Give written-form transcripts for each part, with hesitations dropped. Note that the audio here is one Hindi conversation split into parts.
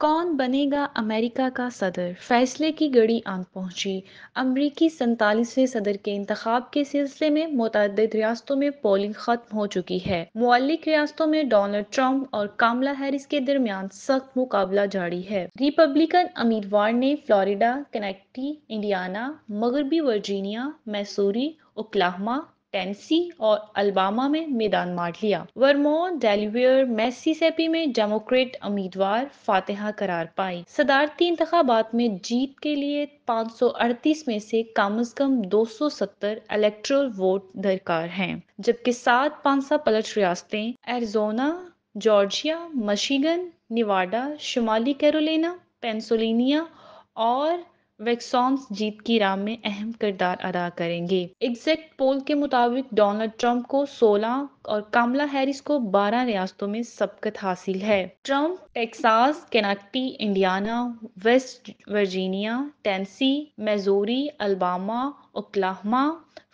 कौन बनेगा अमेरिका का सदर, फैसले की घड़ी आन पहुंची। अमरीकी 47वें सदर के इंतखाब के सिलसिले में मुतअद्दिद रियासतों में पोलिंग खत्म हो चुकी है। मुअल्लिक रियासतों में डोनाल्ड ट्रम्प और कामला हैरिस के दरमियान सख्त मुकाबला जारी है। रिपब्लिकन उम्मीदवार ने फ्लोरिडा, कनेक्टिकट, इंडियाना, मगरबी वर्जीनिया, मैसूरी, ओक्लाहोमा, टेनेसी और अलाबामा में मैदान मार लिया। वर्मोंट, डेलावेयर, मैसिसिपी में डेमोक्रेट उम्मीदवार फातिहा करार पाई। सदारती इंतखाबात में जीत के लिए 538 में से कम अज कम 270 इलेक्टोरल वोट दरकार हैं, जबकि 7 5 पलट रियासतें एरिजोना, जॉर्जिया, मिशिगन, नेवाडा, शुमाली कैरोलिना, पेंसिल्वेनिया और वेक्सॉन्स जीत की राह में अहम किरदार अदा करेंगे। एग्जैक्ट पोल के मुताबिक डोनाल्ड ट्रंप को 16 और कामला हैरिस को 12 रियासतों में सबकत हासिल है। Trump Texas, Connecticut, Indiana, West Virginia, Tennessee, Missouri, Alabama, Oklahoma,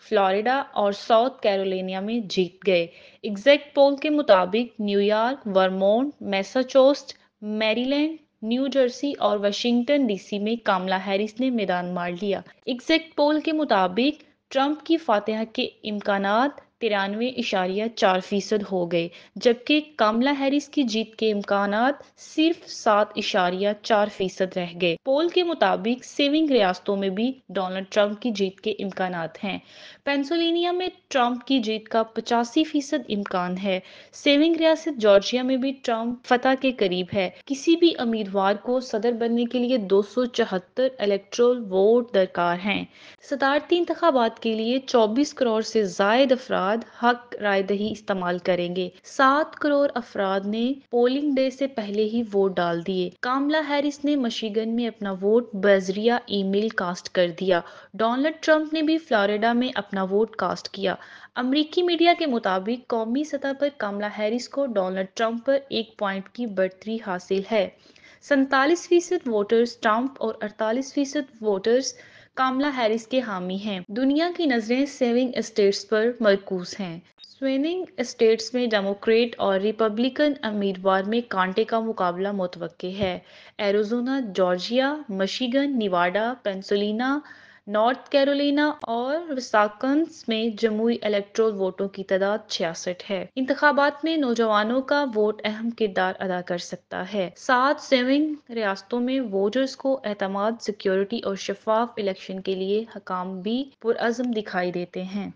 Florida और साउथ कैरोलिना में जीत गए। एग्जैक्ट पोल के मुताबिक New York, Vermont, Massachusetts, Maryland, New Jersey और वाशिंगटन डीसी में कामला हैरिस ने मैदान मार लिया। एग्जैक्ट पोल के मुताबिक ट्रंप की फातिहा के इम्कानात 93.4% हो गए, जबकि कामला हैरिस की जीत के इम्कानात सिर्फ 7.4% रह गए। पोल के मुताबिक सेविंग रियासतों में भी डोनाल्ड ट्रंप की जीत के इम्कानात हैं। पेंसिल्वेनिया में ट्रंप की जीत का 85% इम्कान है। सेविंग रियासत जॉर्जिया में भी ट्रंप फतह के करीब है। किसी भी उम्मीदवार को सदर बनने के लिए 274 इलेक्टोरल वोट दरकार हैं। सदारती इंतखाबात के लिए 24 करोड़ से ज्यादा अफराद हक रायदही इस्तेमाल करेंगे। 7 करोड़ अफराद ने पोलिंग डे से पहले ही वोट डाल दिए। कामला हैरिस ने मिशिगन में अपना वोट बजरिया ईमेल कास्ट कर दिया। डोनाल्ड ट्रंप ने भी फ्लोरिडा में अपना वोट कास्ट किया। अमेरिकी मीडिया के मुताबिक कौमी सतह पर कामला हैरिस को डोनाल्ड ट्रंप पर 1 पॉइंट की बढ़तरी हासिल है। 47% वोटर्स ट्रंप और 48% वोटर्स कामला हैरिस के हामी हैं। दुनिया की नजरें सेविंग स्टेट्स पर मरकूज हैं। स्विंग स्टेट्स में डेमोक्रेट और रिपब्लिकन उम्मीदवार में कांटे का मुकाबला मुतवक्के है। Arizona, Georgia, Michigan, Nevada, Pennsylvania, North Carolina और विस्कॉन्सिन में जमुई इलेक्टोरल वोटों की तादाद 66 है। इंतखाबात में नौजवानों का वोट अहम किरदार अदा कर सकता है। 7 सेविंग रियासतों में वोटर्स को एतमाद, सिक्योरिटी और शफाफ इलेक्शन के लिए हकाम भी पुरअज़म दिखाई देते हैं।